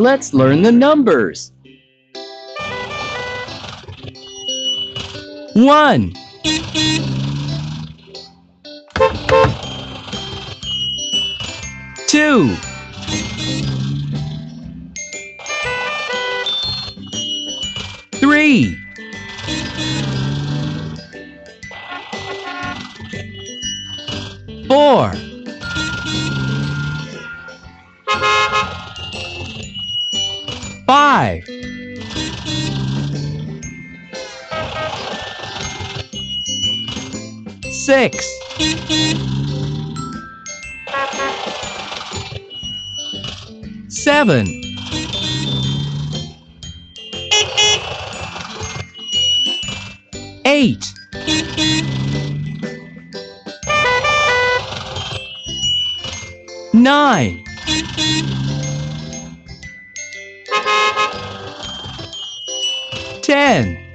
Let's learn the numbers. 1. 2. 3. 4. 5. 6. 7. 8. 9. 10.